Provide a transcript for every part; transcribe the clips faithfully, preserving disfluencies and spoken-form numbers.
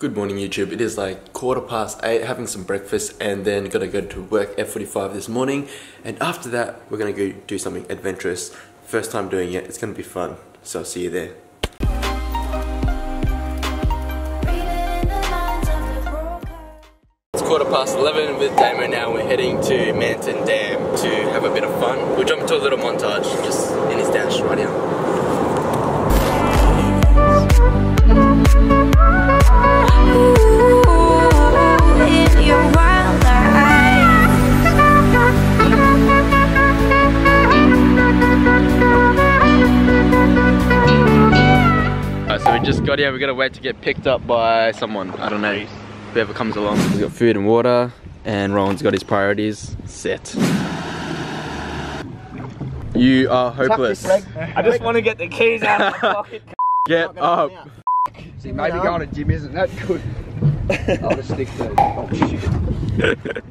Good morning YouTube, it is like quarter past eight, having some breakfast and then gotta go to work at eight forty-five this morning, and after that we're gonna go do something adventurous. First time doing it, it's gonna be fun, so I'll see you there. It's quarter past eleven with Damo now. We're heading to Manton Dam to have a bit of fun. We'll jump into a little montage just in his dash right now. So we just got here, we gotta wait to get picked up by someone. I don't know, whoever comes along. We've got food and water, and Rohan's got his priorities set. You are hopeless. I just wanna get the keys out of my pocket. Get up. See, maybe going to gym isn't that good. I'll just stick to oh, shit.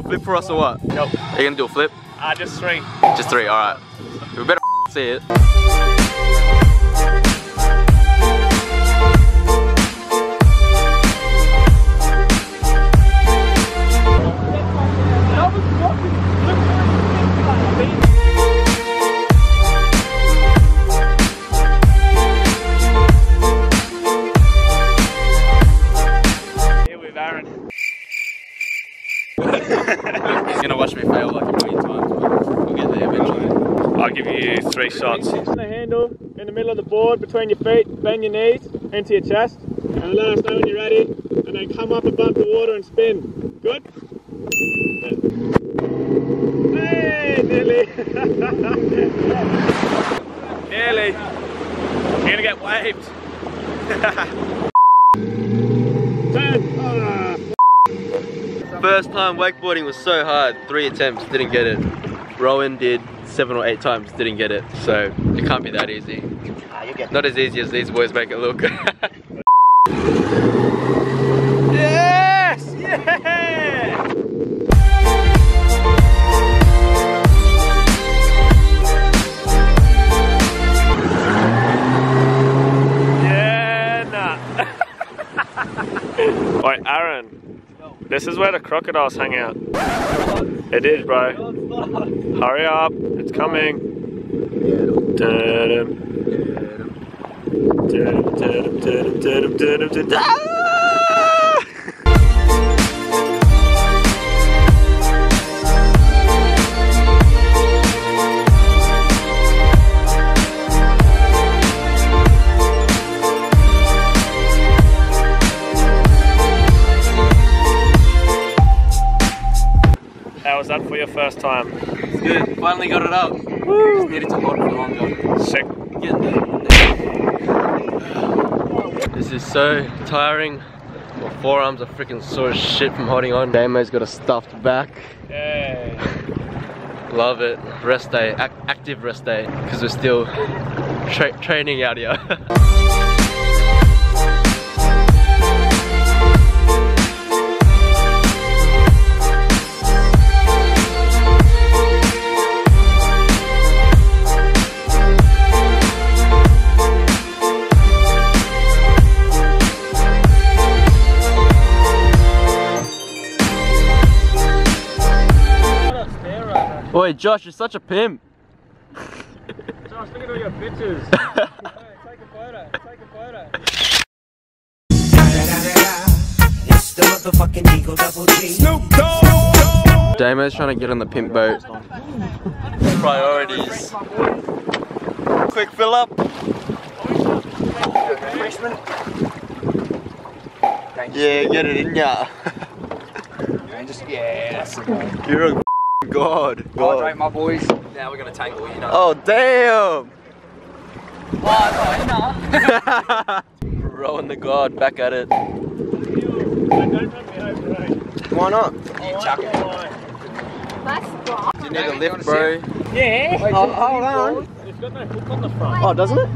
Flip for us or what? Nope. Are you gonna do a flip? Ah, uh, just three. Just three, alright. We better see it. He's gonna watch me fail like a million times, but we'll get there eventually. I'll give you three shots. On the handle, in the middle of the board, between your feet, bend your knees into your chest, and let us know when you're ready, and then come up above the water and spin. Good? Hey, nearly! Nearly! You're gonna get waved! Ten! Oh. First time wakeboarding was so hard. Three attempts, didn't get it. Rohan did seven or eight times, didn't get it. So it can't be that easy. Ah, you get Not as easy as these boys make it look. Yes! Yeah! Yeah, nah. Alright, Aaron. This is where the crocodiles hang out. It is, bro. Hurry up, it's coming. That for your first time. It's good. Finally got it up. Woo. Just needed to hold it for longer. Sick. Get there. This is so tiring. My forearms are freaking sore as shit from holding on. Damo's got a stuffed back. Yay. Love it. Rest day. Ac active rest day. Because we're still tra training out here. Oi, Josh, you're such a pimp. Josh, look at all your bitches. Take a photo, take a photo. It's the motherfucking Eagle Double G. Snoop Dogg! Damo's trying to get on the pimp boat. Priorities. Quick fill up. Freshman. Yeah, get it in ya. Yeah, that's it. You're a God. Hydrate my boys. Now we're going to tangle, you know. Oh, damn. Oh, no, no. Rowan the God, back at it. Why not? You chuck it. Do you need a lift, bro? Yeah. Wait, oh, hold on. It's got no hook on the front. Oh, doesn't it?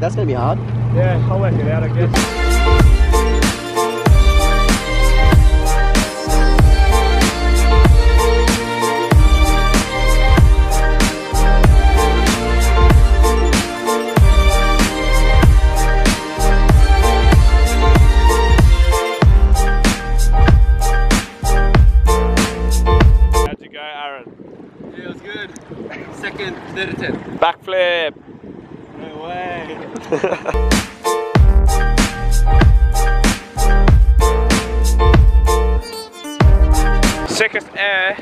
That's going to be hard. Yeah, I'll work it out, I guess. Backflip! No way! Sickest air!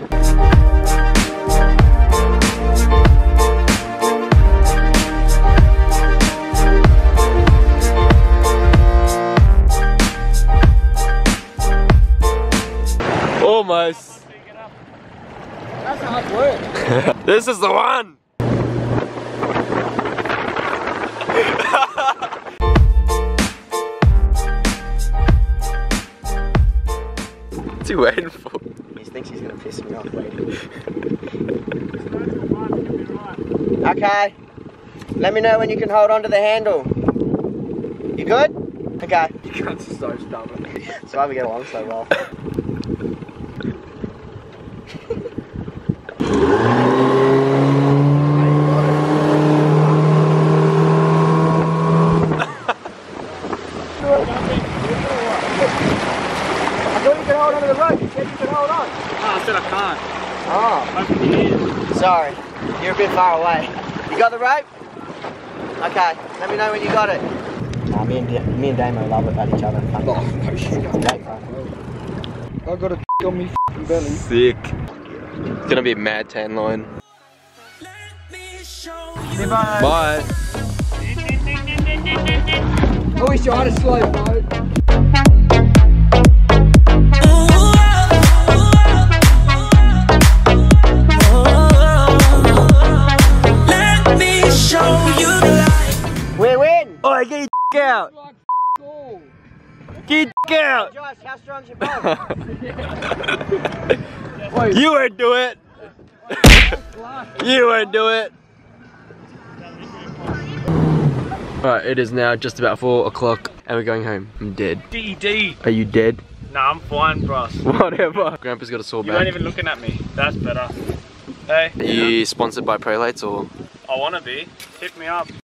Almost! That's hard work! This is the one! What's he waiting for? He thinks he's gonna piss me off waiting. Okay. Let me know when you can hold on to the handle. You good? Okay. You guys are so stubborn. That's why we get along so well. You're a bit far away. You got the rope? Okay, let me know when you got it. Nah, me and, D me and Damo love about each other. Oh, no shit. I got a on me belly. Sick. It's gonna be a mad tan line. Bye. Bye. Bye. I wish I had a slow boat. Out. Get your out! Josh, how strong's your boat? You won't do it! You won't do it! Alright, it is now just about four o'clock and we're going home. I'm dead. D E D! Are you dead? Nah, I'm fine, bros. Whatever. Grandpa's got a sore back. You ain't even looking at me. That's better. Hey. Are you sponsored by Pro Lates or? I wanna be. Hit me up.